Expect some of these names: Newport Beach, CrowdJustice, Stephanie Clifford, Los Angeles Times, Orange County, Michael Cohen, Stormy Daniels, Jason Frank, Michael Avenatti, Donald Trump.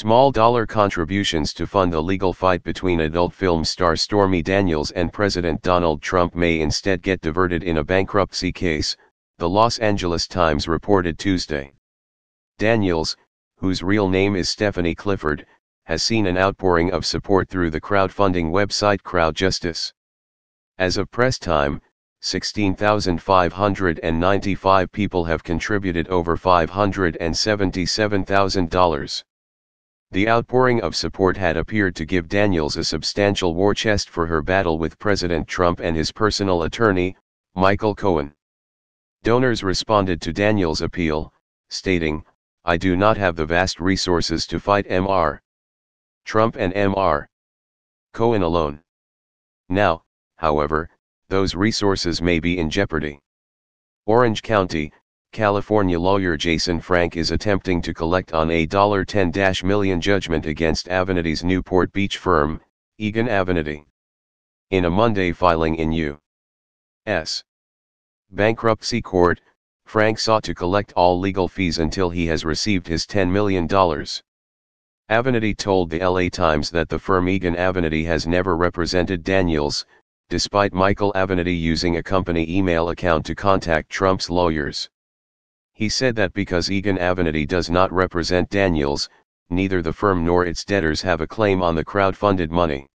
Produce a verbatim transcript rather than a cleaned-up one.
Small dollar contributions to fund a legal fight between adult film star Stormy Daniels and President Donald Trump may instead get diverted in a bankruptcy case, the Los Angeles Times reported Tuesday. Daniels, whose real name is Stephanie Clifford, has seen an outpouring of support through the crowdfunding website CrowdJustice. As of press time, sixteen thousand five hundred ninety-five people have contributed over five hundred seventy-seven thousand dollars. The outpouring of support had appeared to give Daniels a substantial war chest for her battle with President Trump and his personal attorney, Michael Cohen. Donors responded to Daniels' appeal, stating, "I do not have the vast resources to fight Mister Trump and Mister Cohen alone. Now, however, those resources may be in jeopardy." Orange County, California lawyer Jason Frank is attempting to collect on a ten million dollar judgment against Avenatti's Newport Beach firm, Egan Avenatti. In a Monday filing in U S bankruptcy court, Frank sought to collect all legal fees until he has received his ten million dollars. Avenatti told the L A Times that the firm Egan Avenatti has never represented Daniels, despite Michael Avenatti using a company email account to contact Trump's lawyers. He said that because Egan Avenatti does not represent Daniels, neither the firm nor its debtors have a claim on the crowdfunded money.